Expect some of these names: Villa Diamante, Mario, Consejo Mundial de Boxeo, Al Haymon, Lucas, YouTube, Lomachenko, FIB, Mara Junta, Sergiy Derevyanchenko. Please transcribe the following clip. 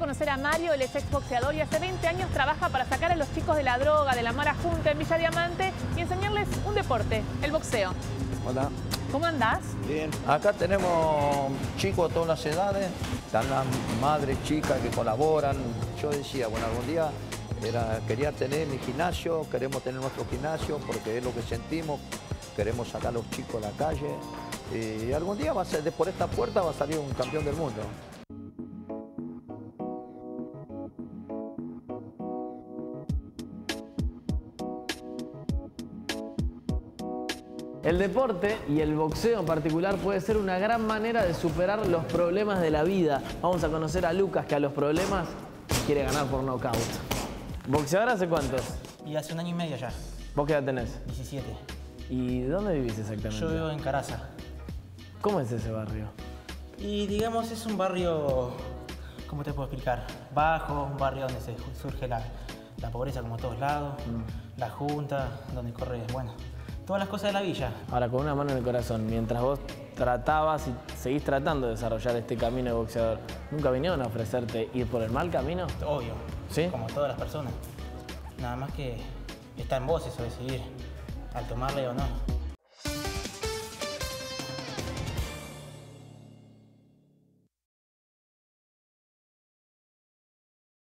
conocer a Mario, el ex exboxeador, y hace 20 años trabaja para sacar a los chicos de la droga, de la Mara Junta en Villa Diamante y enseñarles un deporte, el boxeo. Hola. ¿Cómo andás? Bien. Acá tenemos chicos de todas las edades, están las madres chicas que colaboran. Yo decía, bueno, algún día quería tener mi gimnasio, queremos tener nuestro gimnasio porque es lo que sentimos, queremos sacar a los chicos a la calle. Y algún día va a ser, por esta puerta va a salir un campeón del mundo. El deporte, y el boxeo en particular, puede ser una gran manera de superar los problemas de la vida. Vamos a conocer a Lucas, que a los problemas quiere ganar por nocaut. ¿Boxeador hace cuántos? Y hace un año y medio ya. ¿Vos qué edad tenés? 17. ¿Y dónde vivís exactamente? Yo vivo en Caraza. ¿Cómo es ese barrio? Y digamos, es un barrio, ¿cómo te puedo explicar? Bajo, un barrio donde surge la pobreza como a todos lados, la junta, donde corre, bueno, todas las cosas de la villa. Ahora, con una mano en el corazón, mientras vos tratabas y seguís tratando de desarrollar este camino de boxeador, ¿nunca vinieron a ofrecerte ir por el mal camino? Obvio, ¿sí? Como todas las personas. Nada más que está en vos eso, decidir al tomarle o no.